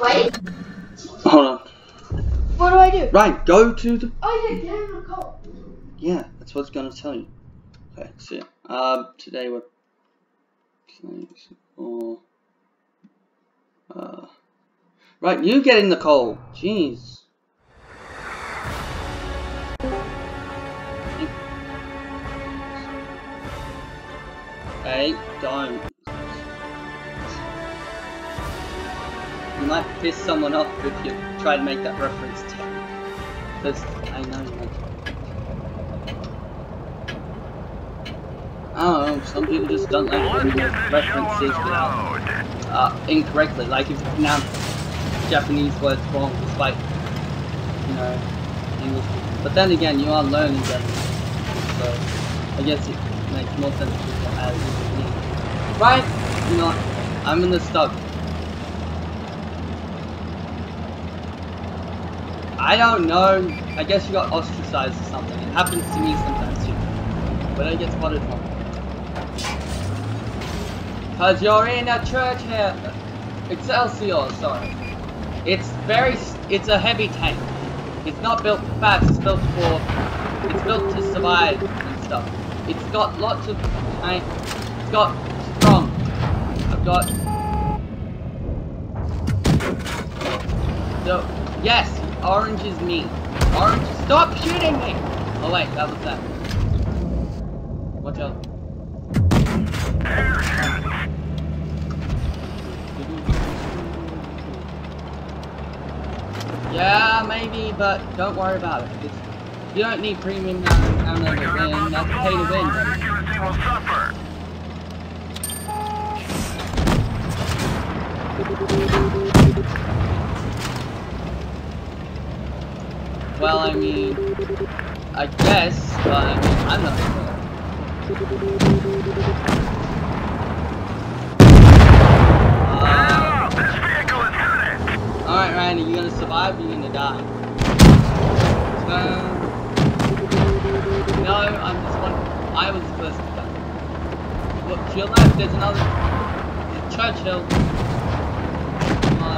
Wait. Hold on. What do I do? Right, go to the... Oh, yeah, get in the car. Yeah, that's what it's going to tell you. Okay, see ya. Today we're playing some more. Right, you get in the coal. Jeez. Okay, don't. You might piss someone off if you try to make that reference to him. Because I know you like it. I don't know, some people just don't like references without, incorrectly. Like if you pronounce Japanese words wrong, it's like, you know, English. But then again, you are learning Japanese, so I guess it makes more sense to people as Japanese. Right? You know, I'm in the stuff. I don't know, I guess you got ostracized or something. It happens to me sometimes too. But I get spotted from it. Cause you're in a church here. Excelsior, sorry. It's a heavy tank. It's not built fast, it's built to survive and stuff. It's got lots of tank, it's got strong. I've got... So, yes! Orange is me. Orange, stop shooting me! Oh wait, that was that. Watch out. Yeah, maybe, but don't worry about it. It's, you don't need premium ammo to win. That's pay to win. Accuracy will suffer. Well, I mean, I guess, but I mean, I'm not sure. This vehicle is headed! Alright, Ryan, are you gonna survive or are you gonna die? No, I'm just one. I was the first to die. Look, to your left, there's another. Churchill. Come on.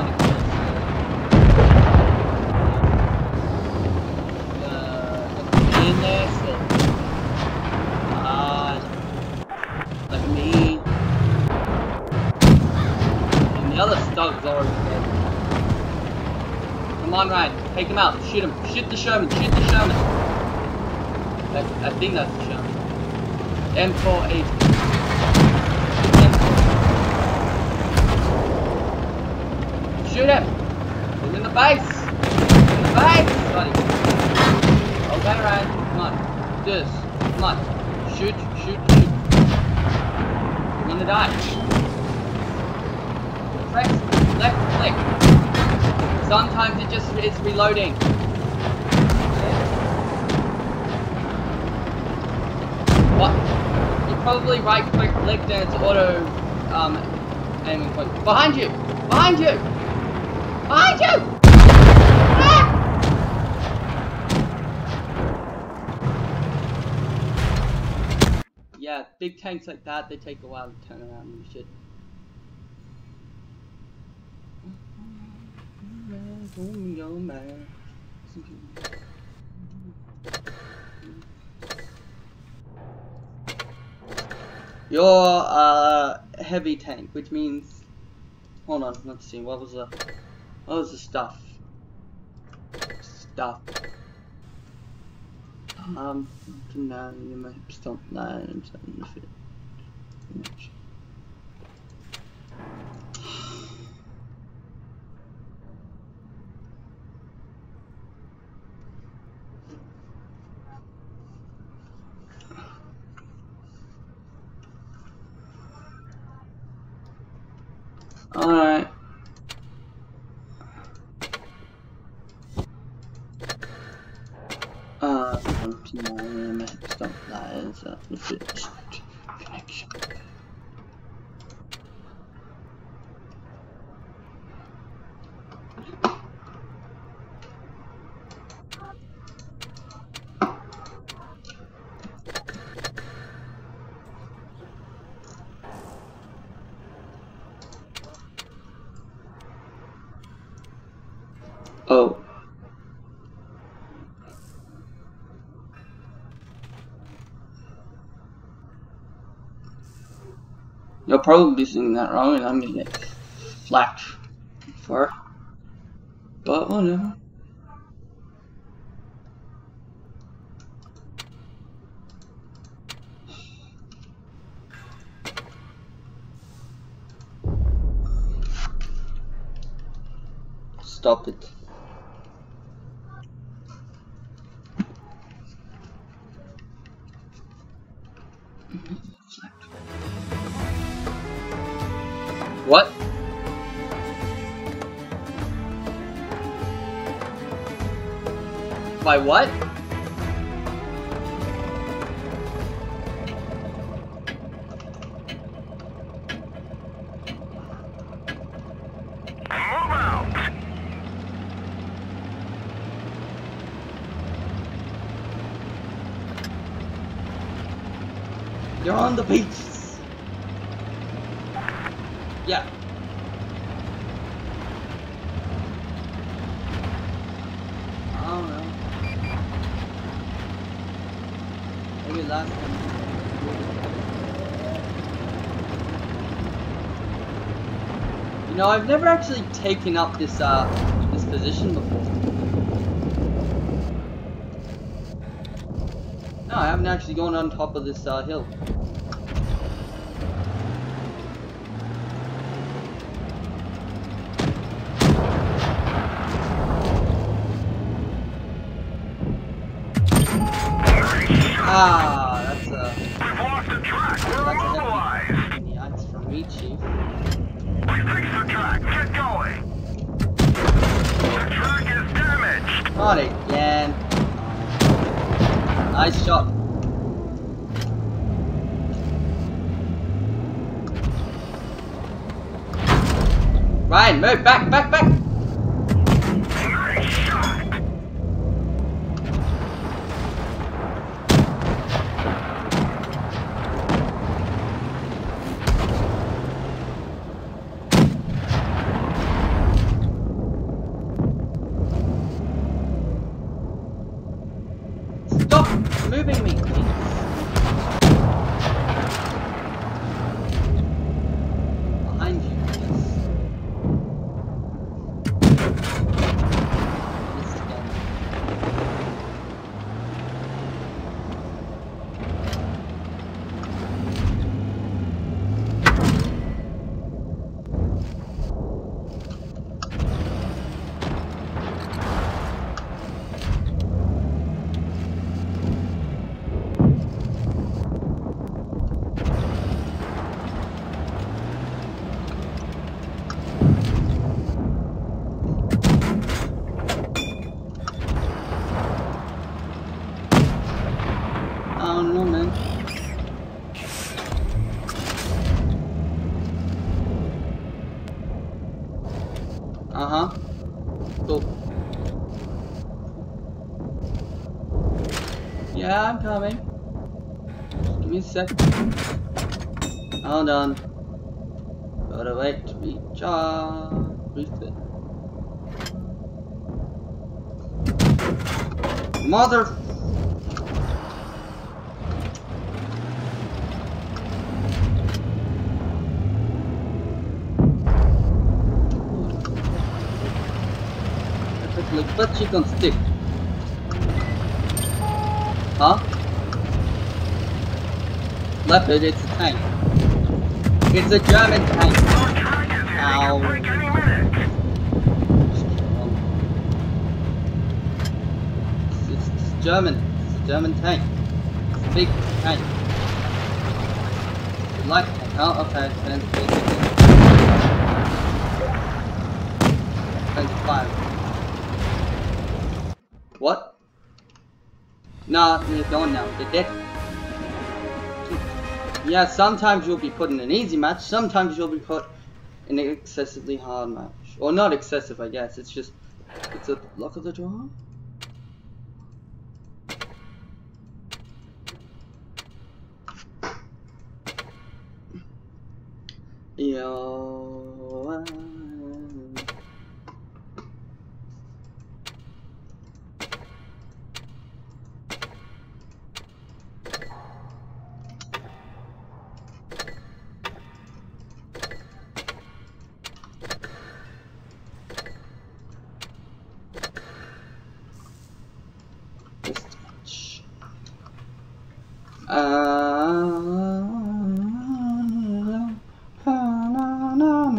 Like me. And the other stug's already dead. Come on, Ryan. Take him out. Shoot him. Shoot the Sherman. Shoot the Sherman. I think that's the Sherman. M4E. Shoot him. He's in the base. He's in the base. Buddy. Okay, Ryan. Come on. Do this. Come on. Shoot. Shoot. Shoot. I'm gonna die. Press left click. Sometimes it just is reloading. What? You probably right click there to auto aiming point. Behind you! Behind you! Behind you! Yeah, big tanks like that, they take a while to turn around and shit. You're a heavy tank, which means... Hold on, let's see, what was the stuff? Stuff. No, you might stop. No, I'm starting to fit. Alright. Connection. You'll probably be seeing that wrong, and I'm gonna get flacked for it. But whatever. Stop it. What? By what? You're on the beach. Yeah. I don't know. Maybe last time. You know, I've never actually taken up this this position before. No, I haven't actually gone on top of this hill. Ah, that's We've lost the track. We're mobilized. Yeah, that's from me, Chief. We fixed the track. Get going. The track is damaged. Not again. Nice shot. Ryan, move back, back, back. Yeah, I'm coming. Just give me a sec. Hold on. Gotta wait to be charged. Mother. Like butt cheek on stick. Huh? Leopard, it's a tank. It's a German tank. Ow. It's German. It's a German tank. It's a big tank. It's a light tank. Oh, okay. Defense 25. What? Nah, you're going now. They're dead. Yeah, sometimes you'll be put in an easy match. Sometimes you'll be put in an excessively hard match. Or not excessive, I guess. It's just... It's a lock of the door? Yo...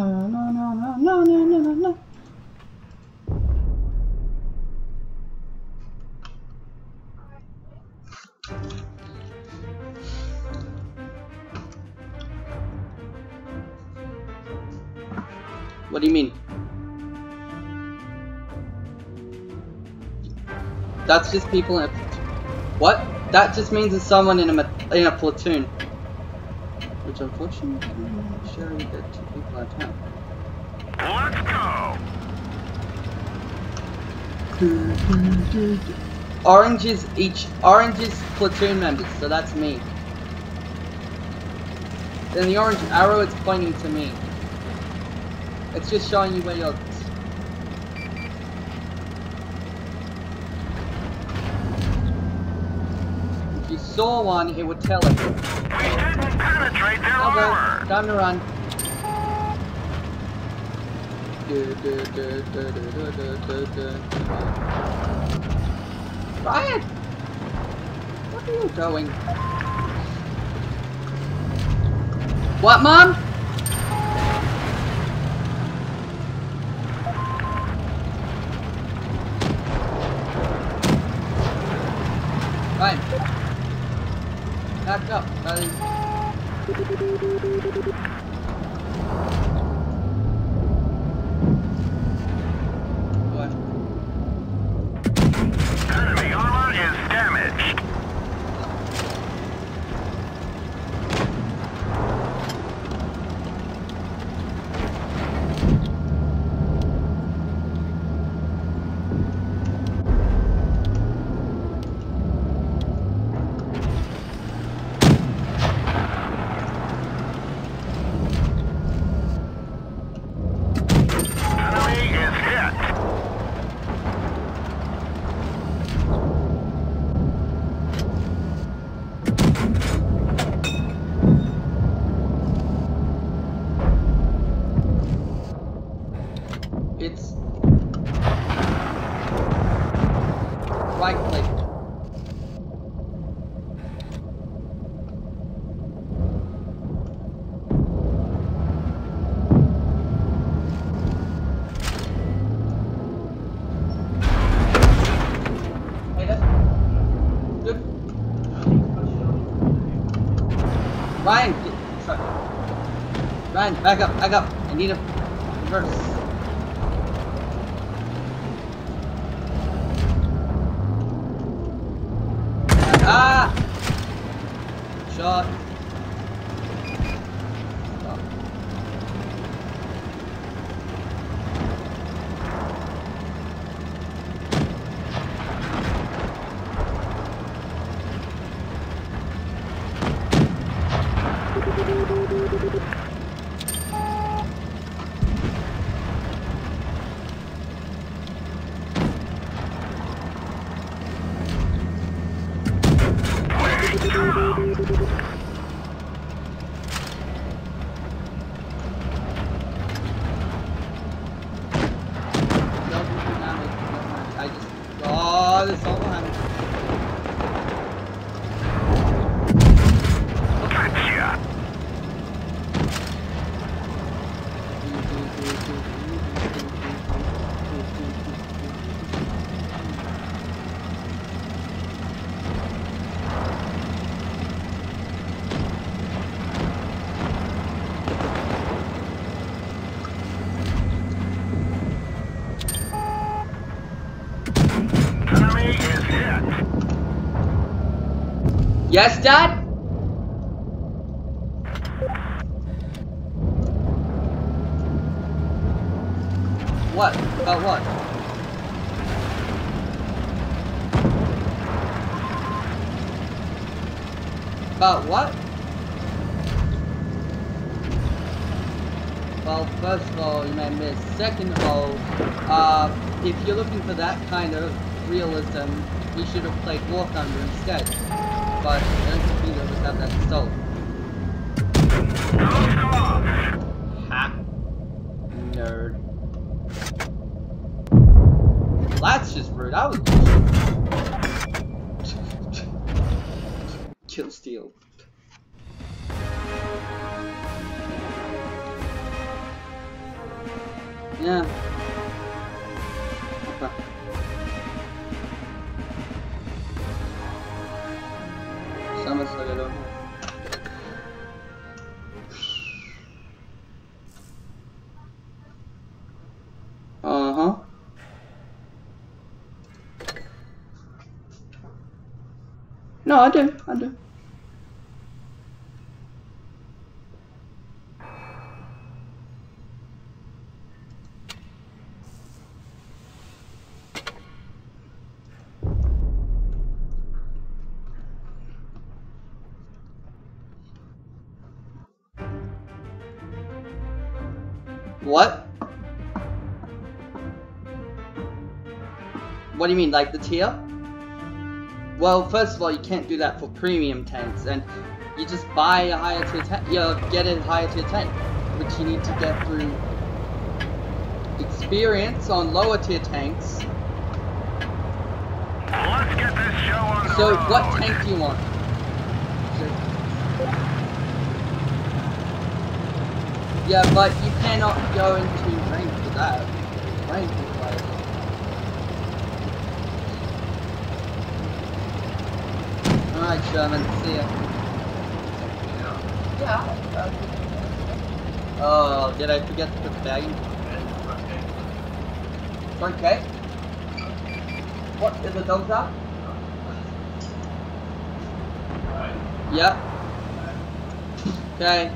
no, no, no, no, no, no, no, no, no. What do you mean? That's just people in a platoon. What? That just means it's someone in a platoon. Which unfortunately, I'm sharing that 2 people at a time. Let's go! Orange is platoon members, so that's me. Then the orange arrow is pointing to me. It's just showing you where you're... If you saw one, it would tell it. We didn't penetrate their armor. Time to run. Ryan! Where are you going? What, Mom? Fine. Back up, buddy. What? Enemy armor is damaged. Back up, back up. I need a reverse. Ah! Shot. Stop. Yes, Dad? What? About what? About what? Well, first of all, you may miss. Second of all, if you're looking for that kind of realism, you should have played War Thunder instead. But I don't think either of us have that installed. Ha! Nerd. That's just rude. I was just... Kill steal. Yeah. No, I do. What? What do you mean, like the tier? Well, first of all, you can't do that for premium tanks, and you just buy a higher tier tank, you'll get a higher tier tank, which you need to get through experience on lower tier tanks. Let's get this show on the road. What tank do you want? Yeah, but you cannot go into rank for that. Rank is like... Alright, Sherman, see ya. Yeah. Oh, did I forget to put the bag in? It's okay. What, is the dogs out? Yep. Okay.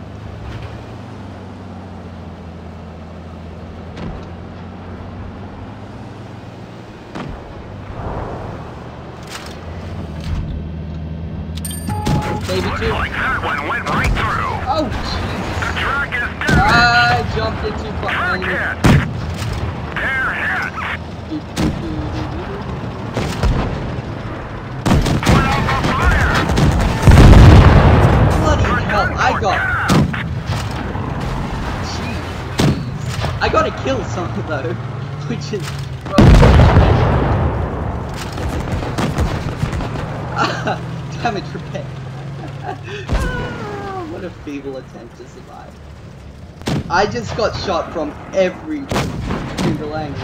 Like that one went right through. Oh, jeez. The track is dead. I jumped it too far. Track hit. They're hit. Put out the fire. Bloody hell, I got. Jeez. I gotta kill something though, which is damage repair. What a feeble attempt to survive. I just got shot from every single angle.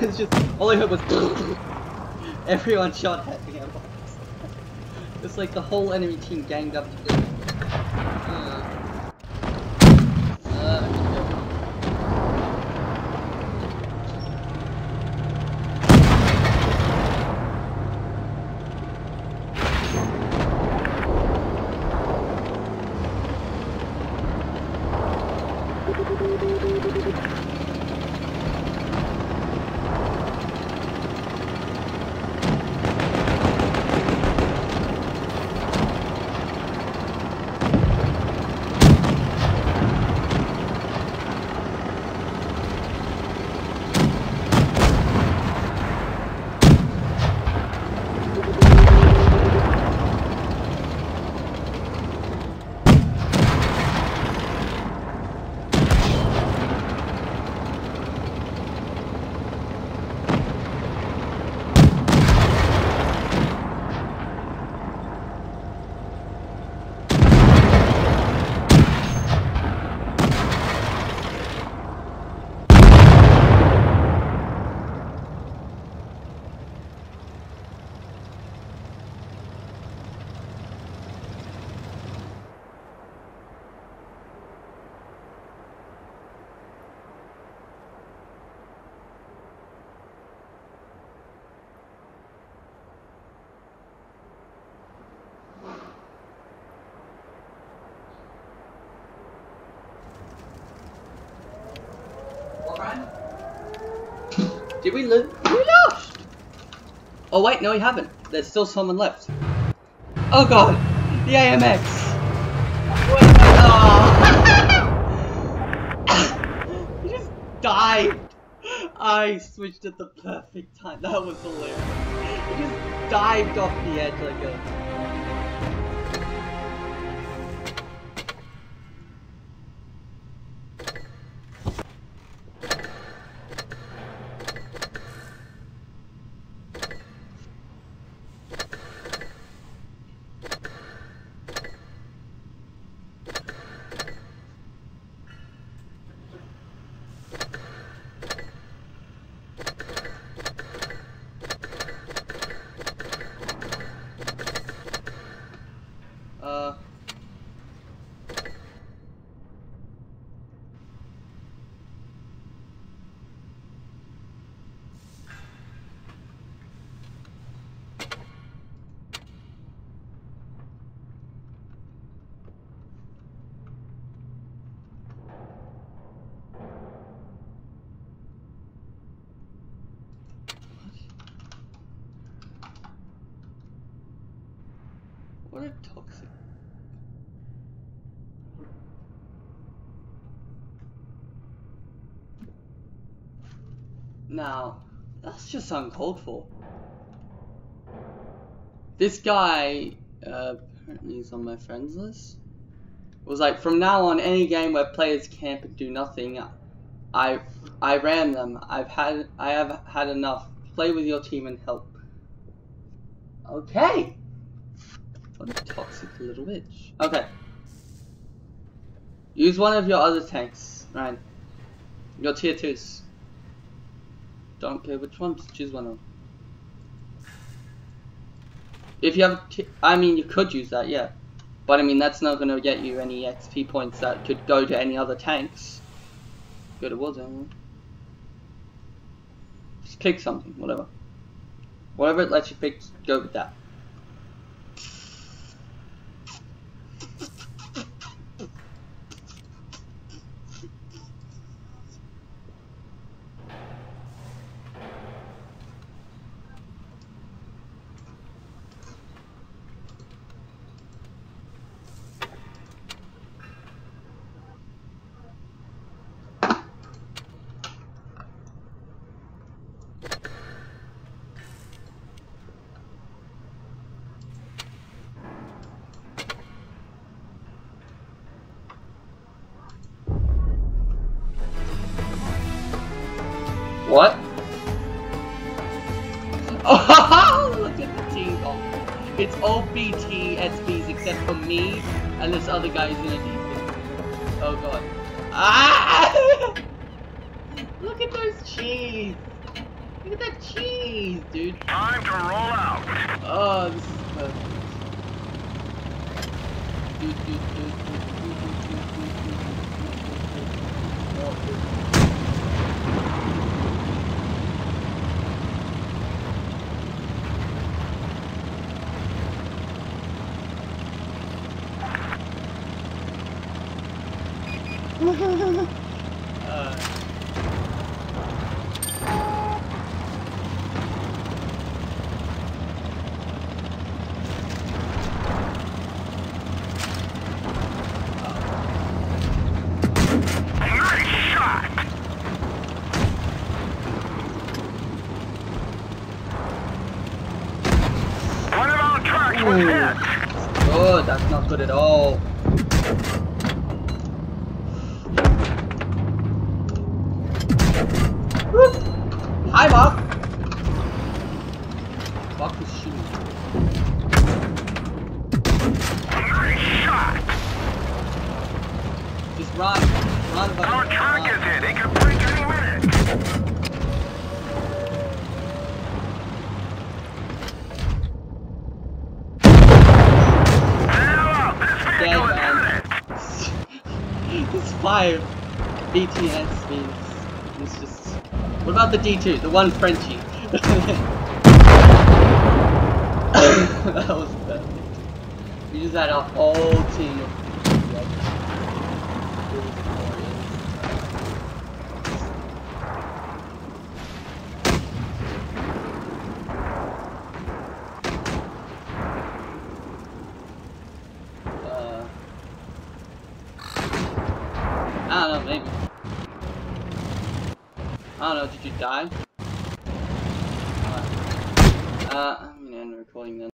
It was just, all I heard was everyone shot at me. It's like the whole enemy team ganged up together. Did we lose? We lost! Oh wait, no we haven't. There's still someone left. Oh god! The AMX! Oh. He just died! I switched at the perfect time. That was hilarious. He just dived off the edge like a... What a toxic. Now, that's just uncalled for. This guy, apparently he's on my friends list, was like, from now on, any game where players camp and do nothing, I ram them. I have had enough. Play with your team and help. Okay. What a toxic little bitch. Okay. Use one of your other tanks, right? Your tier 2s. Don't care which one, just choose one of them. If you have, I mean, you could use that, yeah. But I mean, that's not going to get you any XP points that could go to any other tanks. Go to war zone. Just pick something, whatever. Whatever it lets you pick, go with that. What? Oh, look at the team goal. It's all BTSBs except for me and this other guy's in a D2. Oh god. Ah! Look at those cheese. Look at that cheese, dude. Time to roll out. Oh, this is perfect. Good, that's not good at all. Hi, Mark. Fuck the shoot. Just run. Run, buddy. Our track is in. It could break any minute. Now, this vehicle is imminent. It's 5 BTS means it's just. What about the D2? The one Frenchie? That was perfect. You just had a whole team of people. I don't know, maybe. I don't know, did you die? I'm gonna end recording then.